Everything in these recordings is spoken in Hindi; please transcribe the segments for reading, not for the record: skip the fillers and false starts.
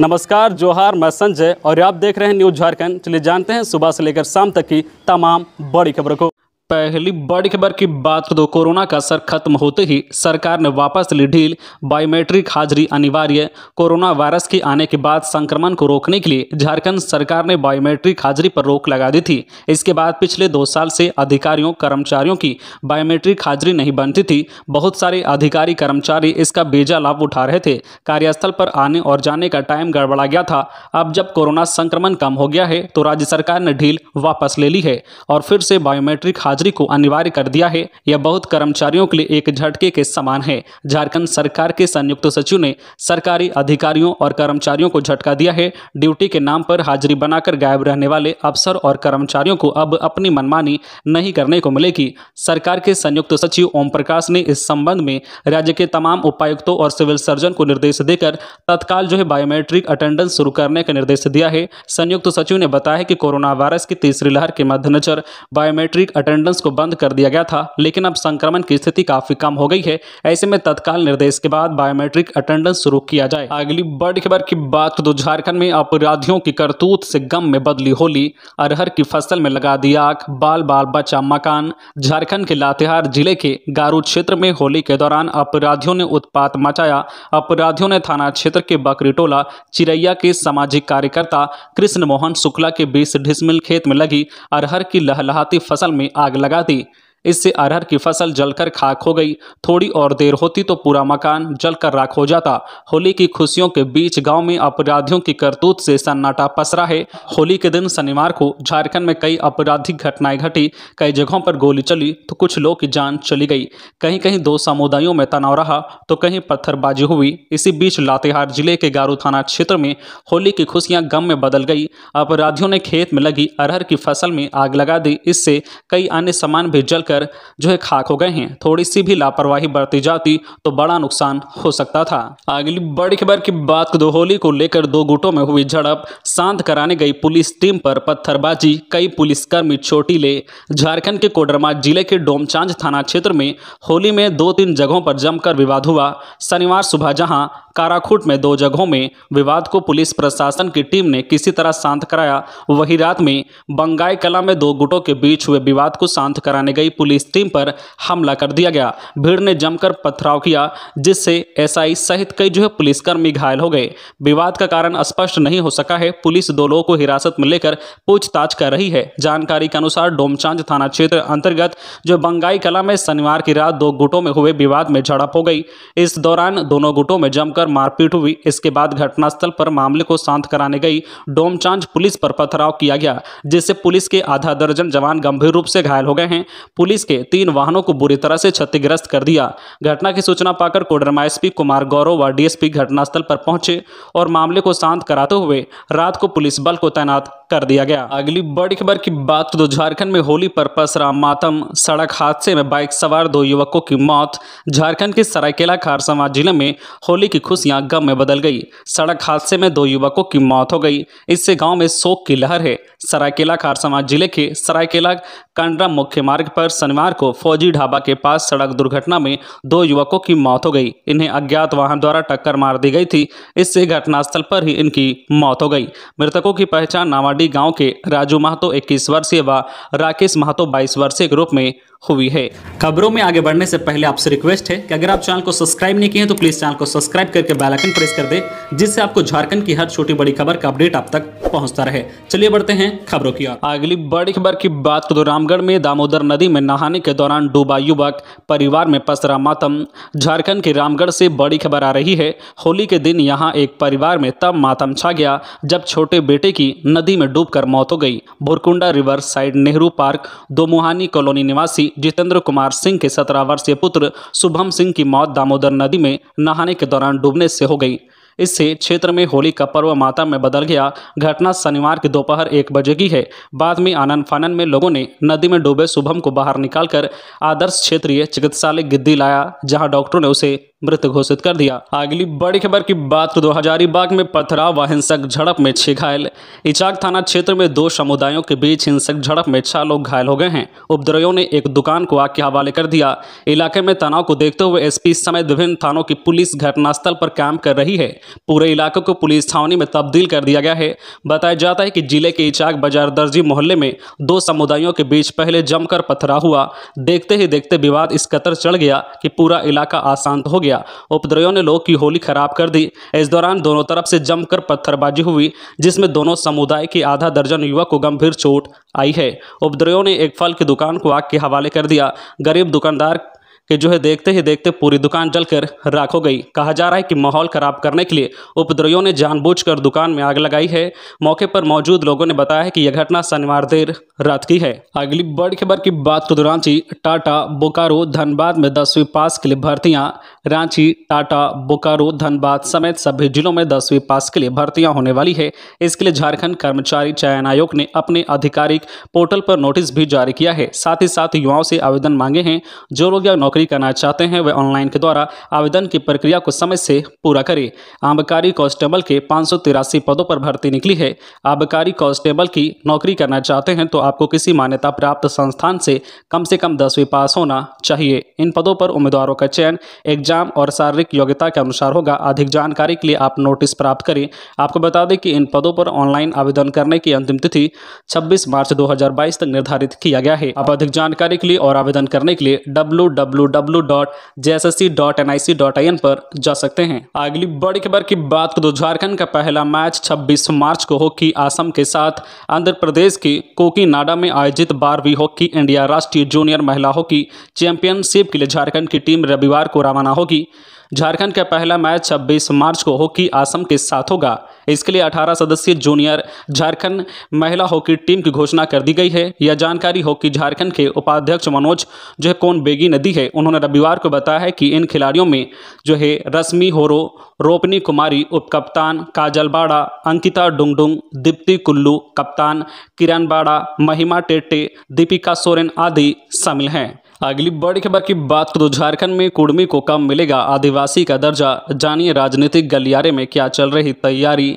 नमस्कार, जोहार, मैं संजय और आप देख रहे हैं न्यूज़ झारखंड। चलिए जानते हैं सुबह से लेकर शाम तक की तमाम बड़ी खबरों को। पहली बड़ी खबर की बात करो, कोरोना का असर खत्म होते ही सरकार ने वापस ली ढील, बायोमेट्रिक हाजिरी अनिवार्य। कोरोना वायरस के आने के बाद संक्रमण को रोकने के लिए झारखंड सरकार ने बायोमेट्रिक हाजिरी पर रोक लगा दी थी। इसके बाद पिछले 2 साल से अधिकारियों कर्मचारियों की बायोमेट्रिक हाजिरी नहीं बनती थी। बहुत सारे अधिकारी कर्मचारी इसका बेजा लाभ उठा रहे थे। कार्यस्थल पर आने और जाने का टाइम गड़बड़ा गया था। अब जब कोरोना संक्रमण कम हो गया है तो राज्य सरकार ने ढील वापस ले ली है और फिर से बायोमेट्रिक को अनिवार्य कर दिया है। यह बहुत कर्मचारियों के लिए एक झटके के समान है। झारखंड सरकार के संयुक्त सचिव ने सरकारी अधिकारियों और कर्मचारियों को झटका दिया है। ड्यूटी के नाम पर हाजिरी बनाकर गायब रहने वाले अफसर और कर्मचारियों को अब अपनी मनमानी नहीं करने को मिलेगी। सरकार के संयुक्त सचिव ओम प्रकाश ने इस संबंध में राज्य के तमाम उपायुक्तों और सिविल सर्जन को निर्देश देकर तत्काल बायोमेट्रिक अटेंडेंस शुरू करने का निर्देश दिया है। संयुक्त सचिव ने बताया कि कोरोना वायरस की तीसरी लहर के मद्देनजर बायोमेट्रिक अटेंडेंस को बंद कर दिया गया था, लेकिन अब संक्रमण की स्थिति काफी कम हो गई है। ऐसे में तत्काल निर्देश के बाद बायोमेट्रिक अटेंडेंस शुरू किया जाए। अगली बड़ी खबर की बात तो झारखंड में अपराधियों की करतूत से गम में बदली होली, अरहर की फसल में लगा दी आग, बाल बाल बचा मकान। झारखंड के लातेहार जिले के गारू क्षेत्र में होली के दौरान अपराधियों ने उत्पात मचाया। अपराधियों ने थाना क्षेत्र के बकरीटोला चिरैया के सामाजिक कार्यकर्ता कृष्ण मोहन शुक्ला के 20 डिसमिल खेत में लगी अरहर की लहलहाती फसल में आग लगा दी। इससे अरहर की फसल जलकर खाक हो गई। थोड़ी और देर होती तो पूरा मकान जलकर राख हो जाता। होली की खुशियों के बीच गांव में अपराधियों की करतूत से सन्नाटा पसरा है। होली के दिन शनिवार को झारखंड में कई आपराधिक घटनाएं घटी। कई जगहों पर गोली चली तो कुछ लोगों की जान चली गई। कहीं कहीं 2 समुदायों में तनाव रहा तो कहीं पत्थरबाजी हुई। इसी बीच लातेहार जिले के गारू थाना क्षेत्र में होली की खुशियां गम में बदल गई। अपराधियों ने खेत में लगी अरहर की फसल में आग लगा दी। इससे कई अन्य सामान भी जलकर खाक हो गए हैं। थोड़ी सी भी लापरवाही बरती जाती तो बड़ा नुकसान हो सकता था। अगली बड़ी खबर की बात दो, होली को लेकर 2 गुटों में हुई झड़प, शांत कराने गई पुलिस टीम पर पत्थरबाजी, कई पुलिसकर्मी चोटिले। झारखंड के कोडरमा जिले के डोमचांच थाना क्षेत्र में होली में 2-3 जगहों पर जमकर विवाद हुआ। शनिवार सुबह जहां काराखुट में 2 जगहों में विवाद को पुलिस प्रशासन की टीम ने किसी तरह शांत कराया, वहीं रात में बंगाई कला में 2 गुटों के बीच हुए विवाद को शांत कराने गई पुलिस टीम पर हमला कर दिया गया। भीड़ ने जमकर पथराव किया, जिससे एसआई सहित कई पुलिसकर्मी घायल हो गए। विवाद का कारण स्पष्ट नहीं हो सका है। पुलिस 2 लोगों को हिरासत में लेकर पूछताछ कर रही है। जानकारी के अनुसार डोमचांच थाना क्षेत्र अंतर्गत बंगाई कला में शनिवार की रात 2 गुटों में हुए विवाद में झड़प हो गई। इस दौरान दोनों गुटों में जमकर मारपीट हुई। इसके बाद घटनास्थल पर मामले को शांत कराने गई डोमचांच पुलिस पर पथराव किया गया, जिससे पुलिस के आधा दर्जन जवान गंभीर रूप से घायल हो गए हैं। पुलिस के 3 वाहनों को बुरी तरह से क्षतिग्रस्त कर दिया। घटना की सूचना पाकर कोडरमा एसपी कुमार गौरव व डीएसपी घटनास्थल पर पहुंचे और मामले को शांत कराते हुए रात को पुलिस बल को तैनात कर दिया गया। अगली बड़ी खबर की बात तो झारखंड में होली पर पसरा मातम, सड़क हादसे में बाइक सवार 2 युवकों की मौत। झारखंड के सरायकेला खरसावां जिले में होली की खुशियां गम में बदल गई। सड़क हादसे में 2 युवकों की मौत हो गई। इससे गांव में शोक की लहर है। सरायकेला खरसावां जिले के सरायकेला कंडरा मुख्य मार्ग पर शनिवार को फौजी ढाबा के पास सड़क दुर्घटना में 2 युवकों की मौत हो गई। इन्हें अज्ञात वाहन द्वारा टक्कर मार दी गई थी। इससे घटनास्थल पर ही इनकी मौत हो गई। मृतकों की पहचान नावाडी गांव के राजू महतो 21 वर्षीय व राकेश महतो 22 वर्षीय के रूप में हुई है। खबरों में आगे बढ़ने से पहले आपसे रिक्वेस्ट है कि अगर आप चैनल को सब्सक्राइब नहीं किए तो प्लीज चैनल को सब्सक्राइब करके बेल आइकन प्रेस कर दें, जिससे आपको झारखंड की हर छोटी बड़ी खबर का अपडेट आप तक पहुंचता रहे। चलिए बढ़ते हैं खबरों की ओर। अगली बड़ी खबर की बात करो, रामगढ़ में दामोदर नदी में नहाने के दौरान डूबा युवक, परिवार में पसरा मातम। झारखंड के रामगढ़ से बड़ी खबर आ रही है। होली के दिन यहाँ एक परिवार में तब मातम छा गया जब छोटे बेटे की नदी में डूबकर मौत हो गई। Bhorkunda river side Nehru park Domuhani colony निवासी जितेंद्र कुमार सिंह के 17 वर्षीय पुत्र शुभम सिंह की मौत दामोदर नदी में नहाने के दौरान डूबने से हो गई। इससे क्षेत्र में होली का पर्व मातम में बदल गया। घटना शनिवार की दोपहर 1 बजे की है। बाद में आनन फानन में लोगों ने नदी में डूबे शुभम को बाहर निकालकर आदर्श क्षेत्रीय चिकित्सालय गिद्दी लाया, जहां डॉक्टरों ने उसे मृत घोषित कर दिया। अगली बड़ी खबर की बात करें तो हजारीबाग में पथराव व हिंसक झड़प में 6 घायल। इचाक थाना क्षेत्र में 2 समुदायों के बीच हिंसक झड़प में 6 लोग घायल हो गए हैं। उपद्रवियों ने एक दुकान को आग के हवाले कर दिया। इलाके में तनाव को देखते हुए एसपी समेत विभिन्न थानों की पुलिस घटनास्थल पर काम कर रही है। पूरे इलाके को पुलिस छावनी में तब्दील कर दिया गया है। बताया जाता है कि जिले के इचाक बाजार दर्जी मोहल्ले में 2 समुदायों के बीच पहले जमकर पथराव हुआ। देखते ही देखते विवाद इस कतर चढ़ गया कि पूरा इलाका अशांत हो गया। उपद्रवियों ने लोग की होली खराब कर दी। इस दौरान दोनों तरफ से जमकर पत्थरबाजी हुई, जिसमें दोनों समुदाय के आधा दर्जन युवक को गंभीर चोट आई है। उपद्रवियों ने एक फल की दुकान को आग के हवाले कर दिया। गरीब दुकानदार कि जो है देखते ही देखते पूरी दुकान जलकर राख हो गई। कहा जा रहा है कि माहौल खराब करने के लिए उपद्रवियों ने जानबूझकर दुकान में आग लगाई है। मौके पर मौजूद लोगों ने बताया है कि यह घटना शनिवार देर रात की है। अगली बड़ी खबर की बात करें तो रांची, टाटा, बोकारो, धनबाद में 10वीं पास के लिए भर्तियां। रांची, टाटा, बोकारो, धनबाद समेत सभी जिलों में 10वीं पास के लिए भर्तियाँ होने वाली है। इसके लिए झारखंड कर्मचारी चयन आयोग ने अपने आधिकारिक पोर्टल पर नोटिस भी जारी किया है। साथ ही साथ युवाओं से आवेदन मांगे हैं। जो लोग यह नौकरी करना चाहते हैं वे ऑनलाइन के द्वारा आवेदन की प्रक्रिया को समय से पूरा करें। आबकारी कांस्टेबल के 583 पदों पर भर्ती निकली है। आबकारी कांस्टेबल की नौकरी करना चाहते हैं तो आपको किसी मान्यता प्राप्त संस्थान से कम 10वीं पास होना चाहिए। इन पदों पर उम्मीदवारों का चयन एग्जाम और शारीरिक योग्यता के अनुसार होगा। अधिक जानकारी के लिए आप नोटिस प्राप्त करें। आपको बता दें कि इन पदों पर ऑनलाइन आवेदन करने की अंतिम तिथि 26 मार्च 2022 तक निर्धारित किया गया है। आप अधिक जानकारी के लिए और आवेदन करने के लिए www.jssc.nic.in पर जा सकते हैं। अगली बड़ी खबर की बात करें तो झारखंड का पहला मैच 26 मार्च को हॉकी असम के साथ आंध्र प्रदेश के कोकीनाडा में आयोजित 12वीं हॉकी इंडिया राष्ट्रीय जूनियर महिला हॉकी चैंपियनशिप के लिए झारखंड की टीम रविवार को रवाना होगी। झारखंड का पहला मैच 26 मार्च को हॉकी असम के साथ होगा। इसके लिए 18 सदस्यीय जूनियर झारखंड महिला हॉकी टीम की घोषणा कर दी गई है। यह जानकारी हॉकी झारखंड के उपाध्यक्ष मनोज कौन बेगी ने दी है। उन्होंने रविवार को बताया है कि इन खिलाड़ियों में रश्मि होरो, रोपनी कुमारी उप कप्तान, काजल बाड़ा, अंकिता डुंगडुंग, दीप्ति कुल्लू कप्तान, किरण बाड़ा, महिमा टेट्टे, दीपिका सोरेन आदि शामिल हैं। अगली बड़ी खबर की बात करें तो झारखंड में कुड़मी को कम मिलेगा आदिवासी का दर्जा। जानिए राजनीतिक गलियारे में क्या चल रही तैयारी।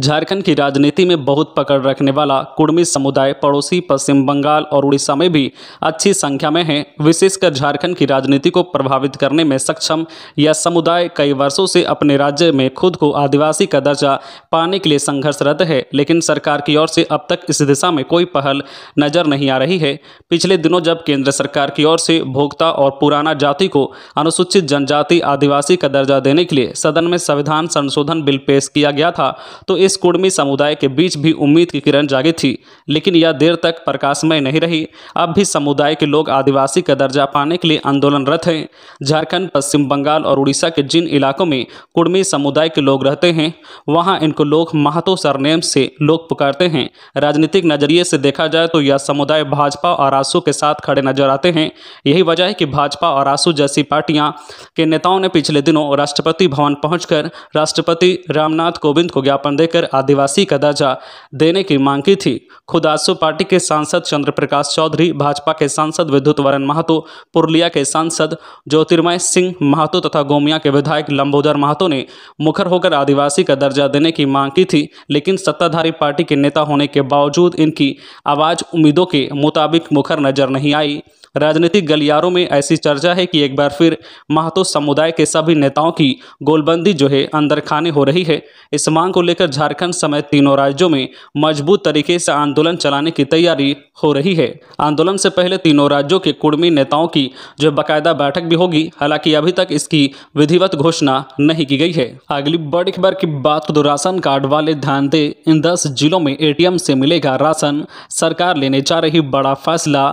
झारखंड की राजनीति में बहुत पकड़ रखने वाला कुड़मी समुदाय पड़ोसी पश्चिम बंगाल और उड़ीसा में भी अच्छी संख्या में है। विशेषकर झारखंड की राजनीति को प्रभावित करने में सक्षम यह समुदाय कई वर्षों से अपने राज्य में खुद को आदिवासी का दर्जा पाने के लिए संघर्षरत है, लेकिन सरकार की ओर से अब तक इस दिशा में कोई पहल नजर नहीं आ रही है। पिछले दिनों जब केंद्र सरकार की ओर भोक्ता और पुराना जाति को अनुसूचित जनजाति आदिवासी का दर्जा देने के लिए सदन में संविधान संशोधन बिल पेश किया गया था, तो इस कुड़मी समुदाय के बीच भी उम्मीद की किरण जागी थी, लेकिन यह देर तक प्रकाशमय नहीं रही। अब भी समुदाय के लोग आदिवासी का दर्जा पाने के लिए आंदोलनरत हैं। झारखंड, पश्चिम बंगाल और उड़ीसा के जिन इलाकों में कुड़मी समुदाय के लोग रहते हैं वहाँ इनको लोग महतो सरनेम से लोग पुकारते हैं। राजनीतिक नजरिए से देखा जाए तो यह समुदाय भाजपा और आजसू के साथ खड़े नजर आते हैं। यही वजह है कि भाजपा और आजसू जैसी पार्टियां के नेताओं ने पिछले दिनों राष्ट्रपति भवन पहुंचकर राष्ट्रपति रामनाथ कोविंद को ज्ञापन देकर आदिवासी का दर्जा देने की मांग की थी। खुद आजसू पार्टी के सांसद चंद्रप्रकाश चौधरी, भाजपा के सांसद विद्युत वरण महतो, पुरुलिया के सांसद ज्योतिर्मय सिंह महतो तथा गोमिया के विधायक लंबोदर महतो ने मुखर होकर आदिवासी का दर्जा देने की मांग की थी, लेकिन सत्ताधारी पार्टी के नेता होने के बावजूद इनकी आवाज़ उम्मीदों के मुताबिक मुखर नजर नहीं आई। राजनीतिक गलियारों में ऐसी चर्चा है कि एक बार फिर महतो समुदाय के सभी नेताओं की गोलबंदी अंदरखाने हो रही है। इस मांग को लेकर झारखंड समेत तीनों राज्यों में मजबूत तरीके से आंदोलन चलाने की तैयारी हो रही है। आंदोलन से पहले तीनों राज्यों के कुड़मी नेताओं की बाकायदा बैठक भी होगी। हालांकि अभी तक इसकी विधिवत घोषणा नहीं की गई है। अगली बड़ी खबर की बात करें तो राशन कार्ड वाले ध्यान दे, इन 10 जिलों में ATM से मिलेगा राशन। सरकार लेने जा रही बड़ा फैसला।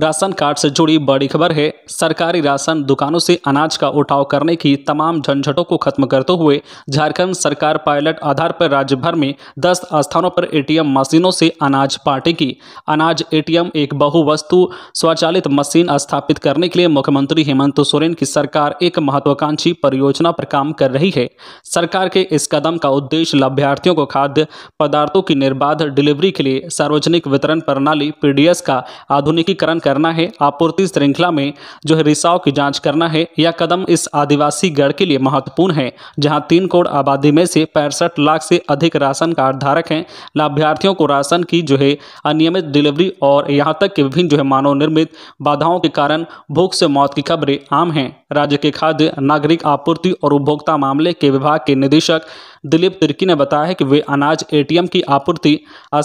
राशन कार्ड से जुड़ी बड़ी खबर है। सरकारी राशन दुकानों से अनाज का उठाव करने की तमाम झंझटों को खत्म करते हुए झारखंड सरकार पायलट आधार पर राज्य भर में 10 स्थानों पर ATM मशीनों से अनाज बांटेगी। अनाज ATM एक बहुवस्तु स्वचालित मशीन स्थापित करने के लिए मुख्यमंत्री हेमंत सोरेन की सरकार एक महत्वाकांक्षी परियोजना पर काम कर रही है। सरकार के इस कदम का उद्देश्य लाभार्थियों को खाद्य पदार्थों की निर्बाध डिलीवरी के लिए सार्वजनिक वितरण प्रणाली PDS का आधुनिकीकरण करना है, आपूर्ति श्रृंखला में जो है रिसाव की जांच करना है। यह कदम इस आदिवासी गढ़ के लिए महत्वपूर्ण है जहां 3 करोड़ आबादी में से 65 लाख से अधिक राशन कार्ड धारक हैं। लाभार्थियों को राशन की जो है अनियमित डिलीवरी और यहाँ तक कि विभिन्न जो है मानव निर्मित बाधाओं के कारण भूख से मौत की खबरें आम हैं। राज्य के खाद्य नागरिक आपूर्ति और उपभोक्ता मामले के विभाग के निदेशक दिलीप तिरकी ने बताया है कि वे अनाज एटीएम की आपूर्ति,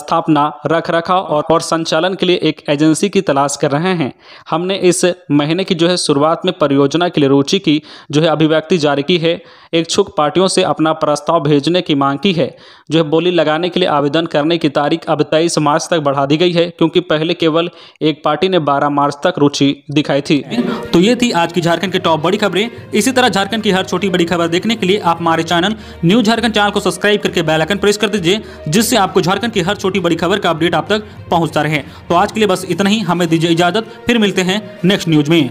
स्थापना, रखरखाव और संचालन के लिए एक एजेंसी की तलाश कर रहे हैं। हमने इस महीने की जो है शुरुआत में परियोजना के लिए रुचि की जो है अभिव्यक्ति जारी की है। इच्छुक पार्टियों से अपना प्रस्ताव भेजने की मांग की है। जो है बोली लगाने के लिए आवेदन करने की तारीख अब 23 मार्च तक बढ़ा दी गई है क्योंकि पहले केवल एक पार्टी ने 12 मार्च तक रुचि दिखाई थी। तो ये थी आज की झारखंड की टॉप बड़ी खबरें। इसी तरह झारखंड की हर छोटी बड़ी खबर देखने के लिए आप हमारे चैनल न्यूज़ चैनल को सब्सक्राइब करके बेल आइकन प्रेस कर दीजिए, जिससे आपको झारखंड की हर छोटी बड़ी खबर का अपडेट आप तक पहुंचता रहे। तो आज के लिए बस इतना ही, हमें दीजिए इजाजत, फिर मिलते हैं नेक्स्ट न्यूज में।